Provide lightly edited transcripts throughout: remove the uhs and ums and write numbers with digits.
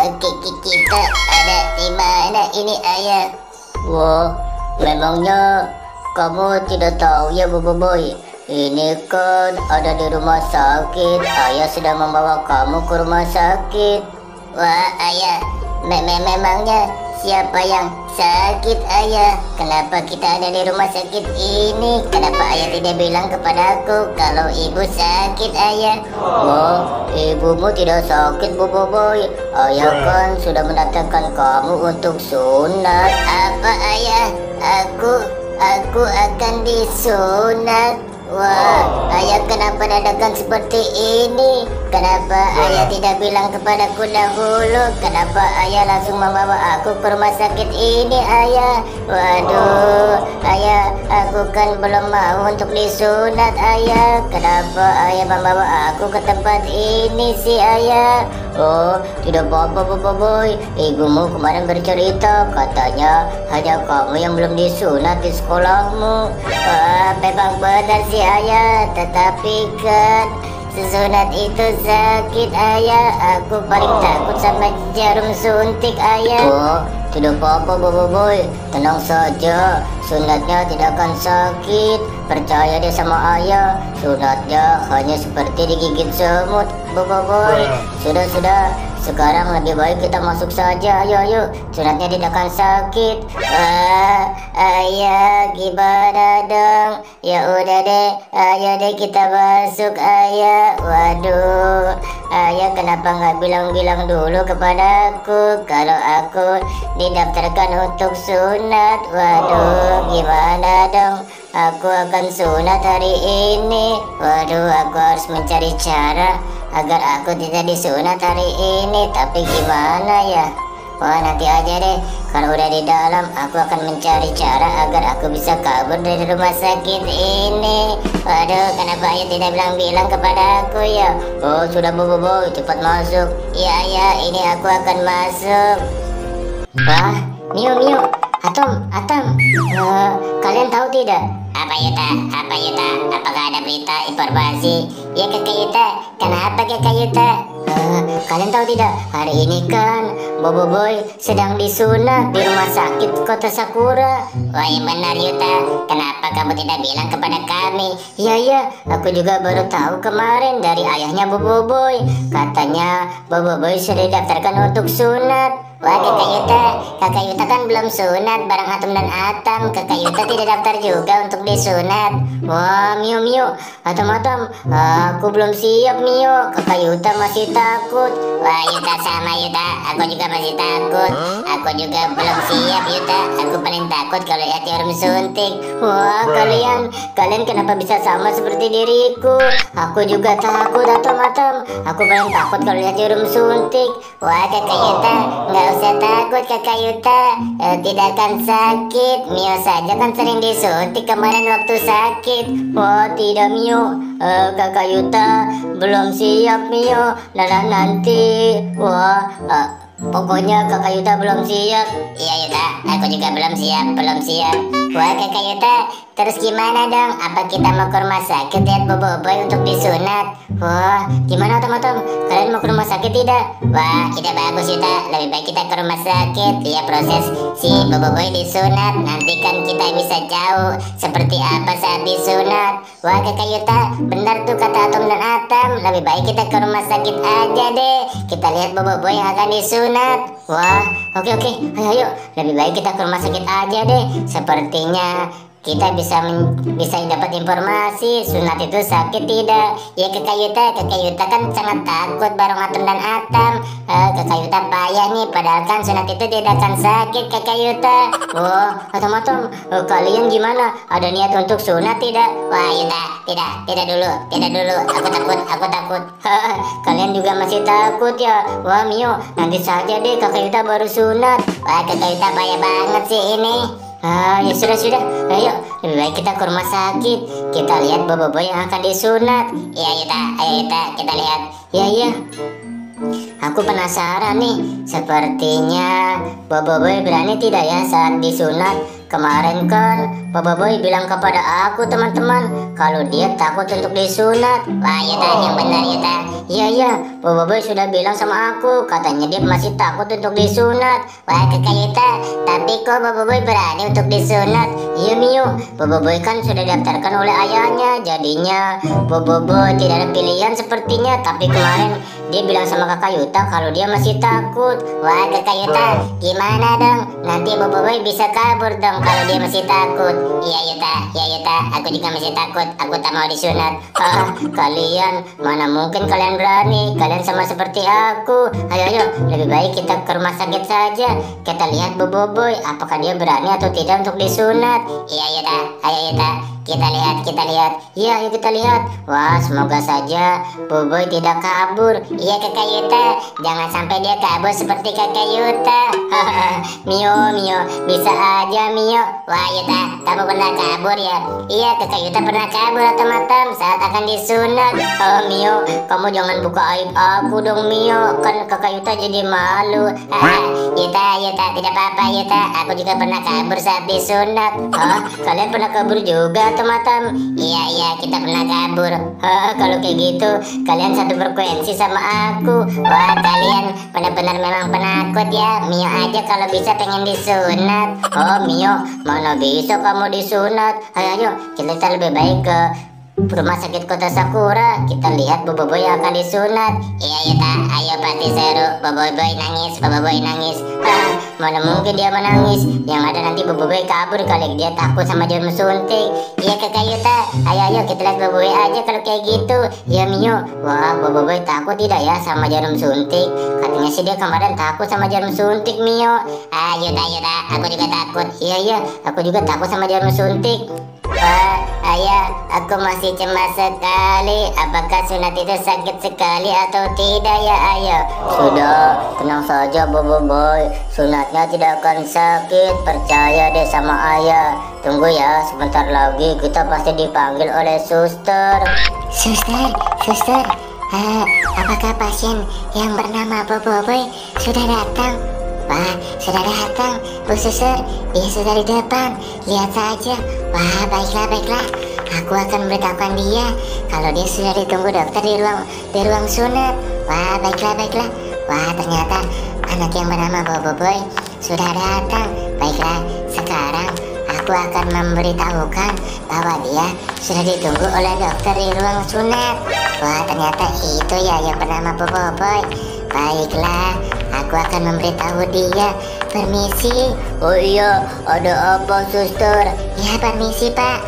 Oke, kita ada di mana ini, ayah? Wow, memangnya kamu tidak tahu ya, Boboiboy? Ini kan ada di rumah sakit. Ayah sedang membawa kamu ke rumah sakit. Wah, ayah, memangnya siapa yang sakit, ayah? Kenapa kita ada di rumah sakit ini? Kenapa ayah tidak bilang kepada aku kalau ibu sakit, ayah? Oh, ibumu tidak sakit, Boboiboy. Ayah kan sudah mendatangkan kamu untuk sunat. Apa, ayah? Aku akan disunat. Wah, ayah kenapa dadakan seperti ini? Kenapa ayah tidak bilang kepadaku dahulu? Kenapa ayah langsung membawa aku ke rumah sakit ini, ayah? Waduh, ayah, aku kan belum mau untuk disunat, ayah. Kenapa ayah membawa aku ke tempat ini sih, ayah? Oh, tidak apa-apa, Boboiboy. Ibumu kemarin bercerita, katanya hanya kamu yang belum disunat di sekolahmu. Wah, memang benar sih, ayah. Tetapi kan sunat itu sakit, ayah. Aku paling takut sama jarum suntik, ayah. Oh, tidak apa-apa, Boboiboy. Tenang saja, sunatnya tidak akan sakit. Percaya deh sama ayah. Sunatnya hanya seperti digigit semut, Boboiboy. Sudah, sekarang lebih baik kita masuk saja. Ayo, sunatnya tidak akan sakit. Wah, ayah, gimana dong? Ya udah deh, ayo deh kita masuk, ayah. Waduh, ayah kenapa nggak bilang-bilang dulu kepada aku kalau aku didaftarkan untuk sunat? Waduh, gimana dong? Aku akan sunat hari ini. Waduh, aku harus mencari cara agar aku tidak disunat hari ini. Tapi gimana ya? Wah, nanti aja deh. Kalau udah di dalam, aku akan mencari cara agar aku bisa kabur dari rumah sakit ini. Waduh, kenapa ayah tidak bilang-bilang kepada aku ya? Oh, sudah, Boboiboy, cepat masuk. Iya, ya, ini aku akan masuk. Wah, Mio, Atom, kalian tahu tidak? Apa, Yuta? Apakah ada berita, informasi? Ya, Kakak Yuta, kenapa Kakak Yuta? Kalian tahu tidak? Hari ini kan Boboiboy sedang disunat di rumah sakit Kota Sakura. Wah, yang benar, Yuta. Kenapa kamu tidak bilang kepada kami? Ya, aku juga baru tahu kemarin dari ayahnya Boboiboy. Katanya Boboiboy sudah didaftarkan untuk sunat. Wah, Kakak Yuta kan belum sunat bareng Atom dan Atom. Kakak Yuta tidak daftar juga untuk disunat. Wah, Mio, Atom, aku belum siap, Mio. Kakak Yuta masih takut. Wah, Yuta sama, Yuta. Aku juga masih takut. Aku juga belum siap, Yuta. Aku paling takut kalau lihat jarum suntik. Wah, kalian kenapa bisa sama seperti diriku? Aku juga takut, Atom. Aku paling takut kalau lihat jarum suntik. Wah, Kakak Yuta, nggak usah takut, Kakak Yuta. Tidak akan sakit. Mio saja kan sering disuntik kemarin waktu sakit. Oh, tidak, Mio. Kakak Yuta belum siap, Mio. Nanti. Wah, pokoknya Kakak Yuta belum siap. Iya, Yuta, aku juga belum siap. Wah, Kakak Yuta, terus gimana dong? Apa kita mau ke rumah sakit lihat Boboiboy untuk disunat? Wah, gimana, Atom? Kalian mau ke rumah sakit tidak? Wah, ide bagus, Yuta. Lebih baik kita ke rumah sakit. Dia proses si Boboiboy disunat. Nanti kan kita bisa jauh seperti apa saat disunat. Wah, Kakak Yuta, benar tuh kata Atom dan Atom. Lebih baik kita ke rumah sakit aja deh. Kita lihat Boboiboy yang akan disunat. Wah, oke. Ayo. Lebih baik kita ke rumah sakit aja deh. Sepertinya kita bisa dapat informasi sunat itu sakit tidak. Ya, Kakak Yuta kan sangat takut bareng Atom dan Atom. Kakak Yuta payah nih, padahal kan sunat itu tidak akan sakit, Kakak Yuta. Oh, Atom, kalian gimana? Ada niat untuk sunat tidak? Wah, Yuta, tidak dulu. Aku takut. Kalian juga masih takut ya? Wah, Mio, nanti saja deh Kakak Yuta baru sunat. Wah, Kakak Yuta payah banget sih ini. Ya sudah. Ayo, lebih baik kita ke rumah sakit. Kita lihat Boboiboy yang akan disunat. Iya, Yuta. Ayo, Yuta, kita lihat. Iya. Aku penasaran nih. Sepertinya Boboiboy berani tidak ya saat disunat? Kemarin kan Boboiboy bilang kepada aku teman-teman kalau dia takut untuk disunat. Wah, Yuta yang benar, Yuta. Iya, Boboiboy sudah bilang sama aku, katanya dia masih takut untuk disunat. Wah, kakak Yuta, tapi kok Boboiboy berani untuk disunat? Iya, Mio, Boboiboy kan sudah didaftarkan oleh ayahnya, jadinya Boboiboy tidak ada pilihan sepertinya. Tapi kemarin dia bilang sama kakak Yuta kalau dia masih takut. Wah, kakak Yuta, gimana dong? Nanti Boboiboy bisa kabur dong kalau dia masih takut. Iya Yuta, aku juga masih takut. Aku tak mau disunat. Kalian, mana mungkin kalian berani? Kalian sama seperti aku. Ayo, lebih baik kita ke rumah sakit saja. Kita lihat Boboiboy, apakah dia berani atau tidak untuk disunat. Iya Yuta, ayo Yuta, kita lihat. Iya, ayo kita lihat. Wah, semoga saja Boboiboy tidak kabur. Iya kakak Yuta, jangan sampai dia kabur seperti kakak Yuta. Mio, bisa aja Mio. Wah Yuta, kamu pernah kabur ya? Iya, kakak Yuta pernah kabur Atom saat akan disunat. Oh Mio, kamu jangan buka aib aku dong Mio, kan kakak Yuta jadi malu. Yuta, tidak apa-apa Yuta, aku juga pernah kabur saat disunat. Kalian pernah kabur juga Atom? Iya, kita pernah kabur. Kalau kayak gitu, kalian satu frekuensi sama aku. Wah, kalian benar-benar memang penakut ya. Mio aja kalau bisa pengen disunat. Oh Mio, mana bisa kamu disunat? Ayo, kita lebih baik ke rumah sakit kota Sakura. Kita lihat Boboiboy yang akan disunat. Iya Yuta, ayo pasti seru. Boboiboy nangis. Mana mungkin dia menangis, yang ada nanti Boboiboy kabur kali, dia takut sama jarum suntik. Iya kakak Yuta, ayo kita lihat Boboiboy aja kalau kayak gitu. Iya Mio, wah Boboiboy takut tidak ya sama jarum suntik? Katanya sih dia kemarin takut sama jarum suntik Mio. Yuta, aku juga takut. Iya, aku juga takut sama jarum suntik. Ayah, aku masih cemas sekali. Apakah sunat itu sakit sekali atau tidak ya ayah? Sudah, tenang saja Boboiboy, sunatnya tidak akan sakit. Percaya deh sama ayah. Tunggu ya, sebentar lagi kita pasti dipanggil oleh suster. Suster, apakah pasien yang bernama Boboiboy sudah datang? Wah, sudah datang Bu Suster, dia sudah di depan. Lihat saja. Wah, baiklah, aku akan beritahukan dia kalau dia sudah ditunggu dokter di ruang sunat. Wah, baiklah. Wah, ternyata anak yang bernama Boboiboy sudah datang. Baiklah, sekarang aku akan memberitahukan bahwa dia sudah ditunggu oleh dokter di ruang sunat. Wah, ternyata itu ya yang bernama Boboiboy. Baiklah, aku akan memberitahu dia. Permisi. Oh iya, ada apa suster? Ya permisi pak,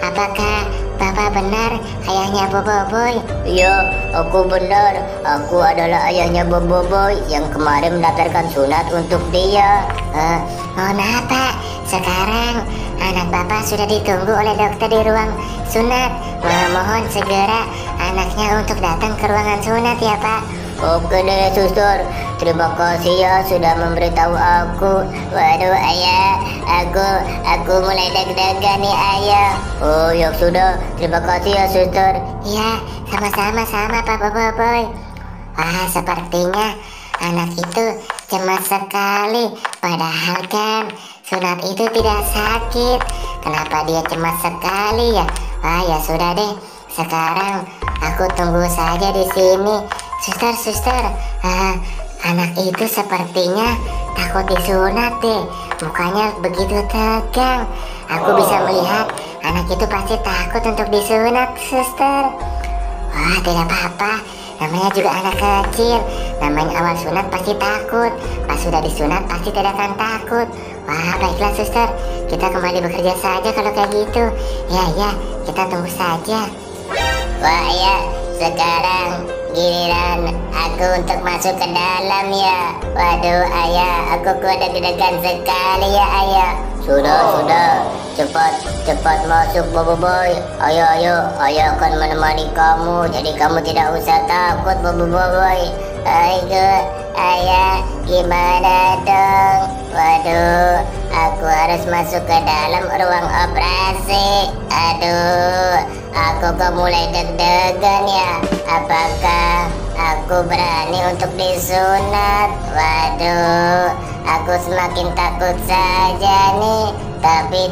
apakah bapak benar ayahnya Boboiboy? Iya, aku benar. Aku adalah ayahnya Boboiboy yang kemarin mendaftarkan sunat untuk dia. Nah pak, sekarang anak bapak sudah ditunggu oleh dokter di ruang sunat. Mohon segera anaknya untuk datang ke ruangan sunat ya pak. Oke deh suster, terima kasih ya sudah memberitahu aku. Waduh ayah, aku mulai deg-degan nih ayah. Oh ya sudah, terima kasih ya suster. Iya, sama-sama Pak Boboiboy. Wah, sepertinya anak itu cemas sekali. Padahal kan sunat itu tidak sakit. Kenapa dia cemas sekali ya? Wah ya sudah deh, sekarang aku tunggu saja di sini. Suster, anak itu sepertinya takut disunat deh. Mukanya begitu tegang. Aku bisa melihat anak itu pasti takut untuk disunat, suster. Wah, tidak apa-apa. Namanya juga anak kecil. Namanya awal sunat pasti takut. Pas sudah disunat pasti tidak akan takut. Wah, baiklah suster. Kita kembali bekerja saja kalau kayak gitu. Ya, kita tunggu saja. Wah, ya, sekarang giliran aku untuk masuk ke dalam ya. Waduh ayah, aku deg-degan sekali ya ayah. Sudah, cepat masuk Boboiboy. Ayo, ayah akan menemani kamu, jadi kamu tidak usah takut Boboiboy. Aduh ayah, gimana dong? Waduh, aku harus masuk ke dalam ruang operasi. Aduh, aku kok mulai deg-degan ya. Apakah aku berani untuk disunat? Waduh, aku semakin takut saja nih. Tapi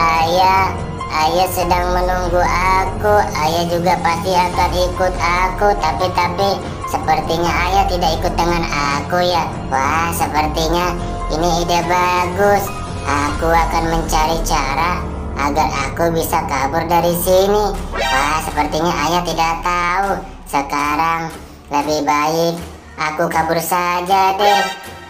ayah sedang menunggu aku. Ayah juga pasti akan ikut aku. Tapi sepertinya ayah tidak ikut dengan aku ya. Wah, sepertinya ini ide bagus. Aku akan mencari cara agar aku bisa kabur dari sini. Wah, sepertinya ayah tidak tahu. Sekarang lebih baik aku kabur saja deh.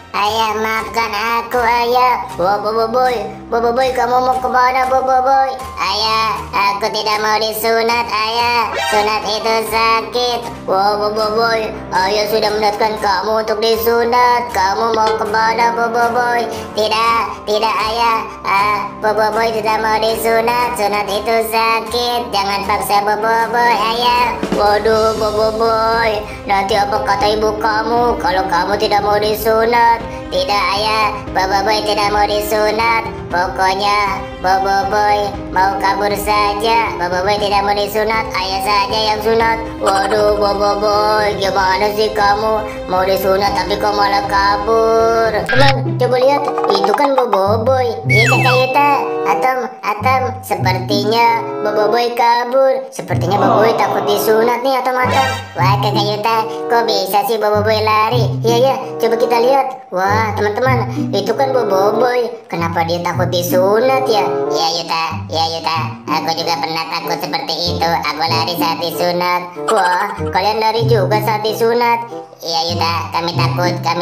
Ayah, maafkan aku, ayah. Boboiboy, kamu mau kemana, Boboiboy? Ayah, aku tidak mau disunat, ayah. Sunat itu sakit. Boboiboy, ayah sudah mendatangkan kamu untuk disunat. Kamu mau kemana, Boboiboy? Tidak, ayah. Boboiboy tidak mau disunat. Sunat itu sakit. Jangan paksa Boboiboy, ayah. Waduh, Boboiboy, nanti apa kata ibu kamu kalau kamu tidak mau disunat? Tidak, ayah, Boboiboy tidak mau disunat. Pokoknya Boboiboy mau kabur saja. Boboiboy tidak mau disunat, ayah saja yang sunat. Waduh, Boboiboy, gimana sih kamu? Mau disunat tapi kok malah kabur. Teman, coba lihat, itu kan Boboiboy. Iya, kakak Yuta. Atom, sepertinya Boboiboy kabur. Sepertinya Boboiboy takut disunat nih, Atom. Wah, kakak Yuta, kok bisa sih Boboiboy lari? Iya, coba kita lihat. Wah, teman-teman, itu kan Boboiboy. Kenapa dia takut disunat ya? Iya Yuta, aku juga pernah takut seperti itu. Aku lari saat disunat. Wah, kalian lari juga saat disunat? Iya Yuta, kami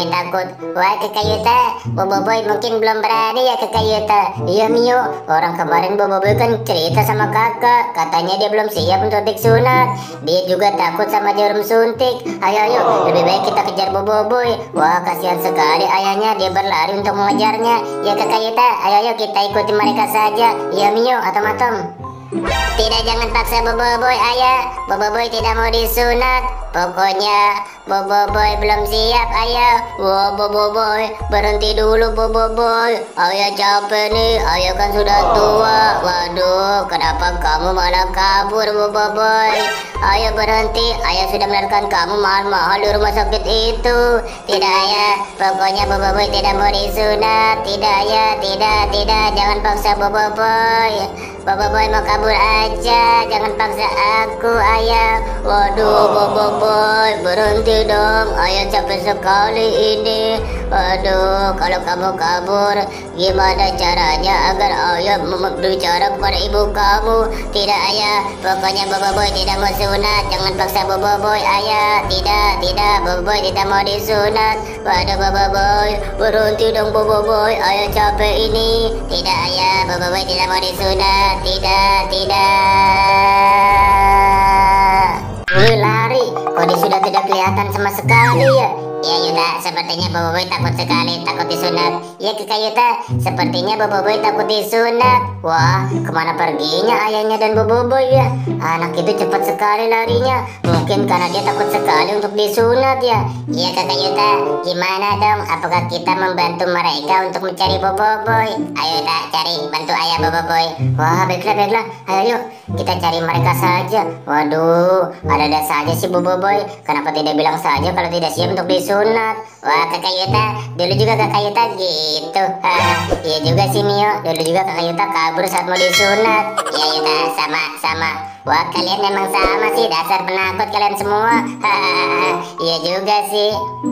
takut. Wah, kakak Yuta, Boboiboy mungkin belum berani ya kakak Yuta. Iya Mio, orang kemarin Boboiboy kan cerita sama kakak. Katanya dia belum siap untuk disunat. Dia juga takut sama jarum suntik. Ayo, lebih baik kita kejar Boboiboy. Wah, kasihan sekali ayahnya, dia berlari untuk mengejarnya. Ya kakak Yuta, ayo kita ikuti mereka saja. Ya Mio, Atom. Tidak, jangan paksa Boboiboy ayah. Boboiboy tidak mau disunat. Pokoknya Boboiboy belum siap ayah. Wah, Boboiboy, berhenti dulu Boboiboy. Ayah capek nih, ayah kan sudah tua. Waduh, kenapa kamu malah kabur Boboiboy? Ayah berhenti, ayah sudah melahirkan kamu mahal-mahal di rumah sakit itu. Tidak ayah, pokoknya Boboiboy tidak mau disunat. Tidak ayah, tidak, jangan paksa Boboiboy. Boboiboy mau kabur aja, jangan paksa aku ayah. Waduh, Boboiboy, berhenti dong, ayah capek sekali ini. Waduh, kalau kamu kabur, gimana caranya agar ayah berbicara kepada ibu kamu? Tidak ayah, pokoknya Boboiboy tidak mau sunat, jangan paksa Boboiboy ayah. Tidak, Boboiboy tidak mau disunat. Waduh, Boboiboy, berhenti dong Boboiboy, ayah capek ini. Tidak ayah, Boboiboy tidak mau disunat. Tidak. Lari, kok dia sudah tidak kelihatan sama sekali ya? Iya Yuta, sepertinya Boboiboy takut sekali, takut disunat. Iya kakak Yuta, sepertinya Boboiboy takut disunat. Wah, kemana perginya ayahnya dan Boboiboy ya? Anak itu cepat sekali larinya. Mungkin karena dia takut sekali untuk disunat ya. Iya kakak Yuta, gimana dong? Apakah kita membantu mereka untuk mencari Boboiboy? Ayo Yuta, cari, bantu ayah Boboiboy. Wah, baiklah, ayo yuk, kita cari mereka saja. Waduh, ada-ada saja sih Boboiboy. Kenapa tidak bilang saja kalau tidak siap untuk disunat? Wah, kakak Yuta, dulu juga kakak Yuta gitu. Iya juga sih Mio, dulu juga kakak Yuta kabur saat mau disunat. Iya Yuta, sama. Wah, kalian memang sama sih, dasar penakut kalian semua. Iya juga sih.